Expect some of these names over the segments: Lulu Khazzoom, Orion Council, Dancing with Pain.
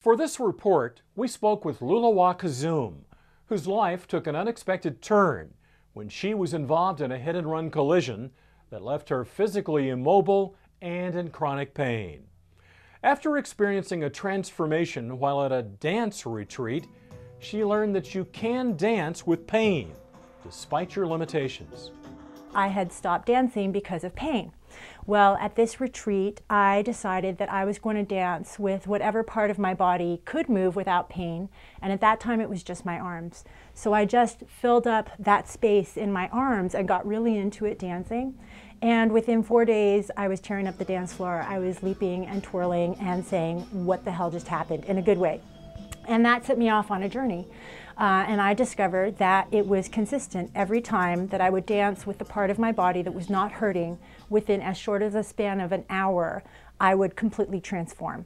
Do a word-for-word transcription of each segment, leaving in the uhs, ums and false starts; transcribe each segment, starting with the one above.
For this report, we spoke with Lulu Khazzoom, whose life took an unexpected turn when she was involved in a hit-and-run collision that left her physically immobile and in chronic pain. After experiencing a transformation while at a dance retreat, she learned that you can dance with pain, despite your limitations. I had stopped dancing because of pain. Well, at this retreat, I decided that I was going to dance with whatever part of my body could move without pain, and at that time it was just my arms. So I just filled up that space in my arms and got really into it dancing. And within four days, I was tearing up the dance floor. I was leaping and twirling and saying, "What the hell just happened?" in a good way. And that set me off on a journey. Uh, and I discovered that it was consistent every time that I would dance with the part of my body that was not hurting. Within as short as a span of an hour, I would completely transform.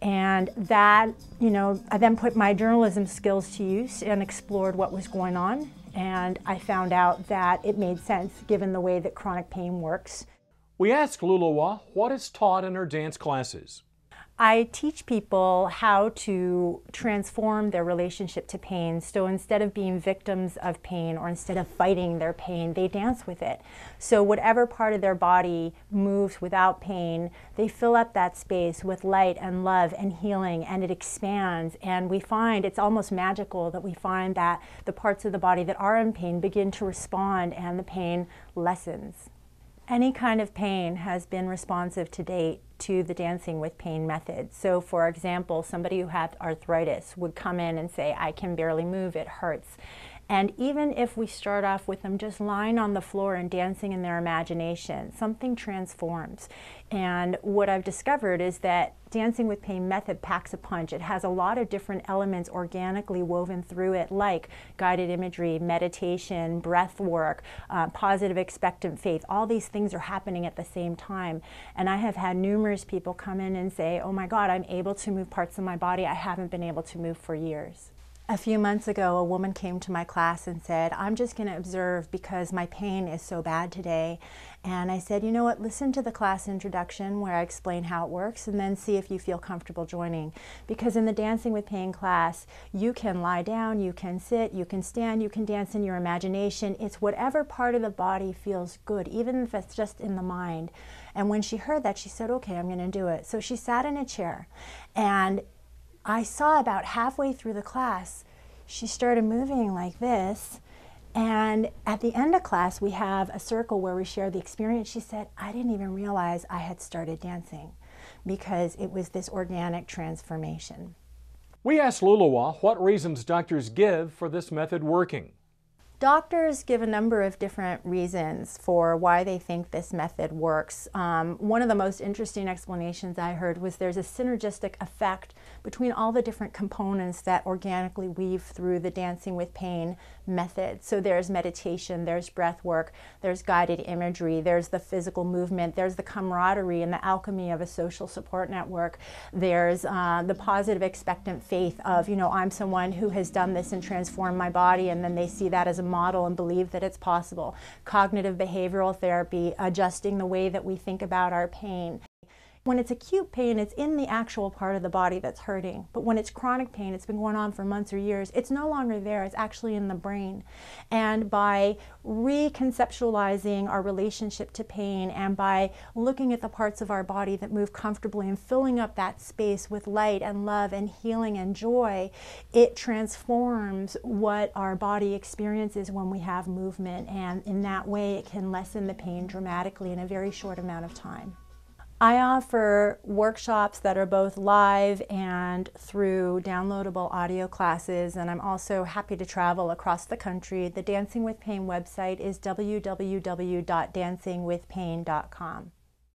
And that, you know, I then put my journalism skills to use and explored what was going on. And I found out that it made sense given the way that chronic pain works. We asked Lulu what is taught in her dance classes. I teach people how to transform their relationship to pain. So instead of being victims of pain or instead of fighting their pain, they dance with it. So whatever part of their body moves without pain, they fill up that space with light and love and healing, and it expands. And we find it's almost magical that we find that the parts of the body that are in pain begin to respond and the pain lessens. Any kind of pain has been responsive to date to the Dancing with Pain method. So for example, somebody who had arthritis would come in and say, "I can barely move, it hurts." And even if we start off with them just lying on the floor and dancing in their imagination, something transforms. And what I've discovered is that Dancing with Pain method packs a punch. It has a lot of different elements organically woven through it, like guided imagery, meditation, breath work, uh, positive expectant faith. All these things are happening at the same time. And I have had numerous people come in and say, "Oh my God, I'm able to move parts of my body I haven't been able to move for years." A few months ago, a woman came to my class and said, "I'm just going to observe because my pain is so bad today." And I said, "You know what, listen to the class introduction where I explain how it works and then see if you feel comfortable joining." Because in the Dancing with Pain class, you can lie down, you can sit, you can stand, you can dance in your imagination. It's whatever part of the body feels good, even if it's just in the mind. And when she heard that, she said, "Okay, I'm going to do it." So she sat in a chair, and I saw about halfway through the class, she started moving like this. And at the end of class, we have a circle where we share the experience. She said, "I didn't even realize I had started dancing," because it was this organic transformation. We asked Lulu what reasons doctors give for this method working. Doctors give a number of different reasons for why they think this method works. Um, one of the most interesting explanations I heard was there's a synergistic effect between all the different components that organically weave through the Dancing with Pain method. So there's meditation, there's breath work, there's guided imagery, there's the physical movement, there's the camaraderie and the alchemy of a social support network, there's uh, the positive expectant faith of, you know, I'm someone who has done this and transformed my body, and then they see that as a model and believe that it's possible. Cognitive behavioral therapy, adjusting the way that we think about our pain. When it's acute pain, it's in the actual part of the body that's hurting. But when it's chronic pain, it's been going on for months or years, it's no longer there, it's actually in the brain. And by reconceptualizing our relationship to pain and by looking at the parts of our body that move comfortably and filling up that space with light and love and healing and joy, it transforms what our body experiences when we have movement. And in that way, it can lessen the pain dramatically in a very short amount of time. I offer workshops that are both live and through downloadable audio classes, and I'm also happy to travel across the country. The Dancing with Pain website is w w w dot dancing with pain dot com.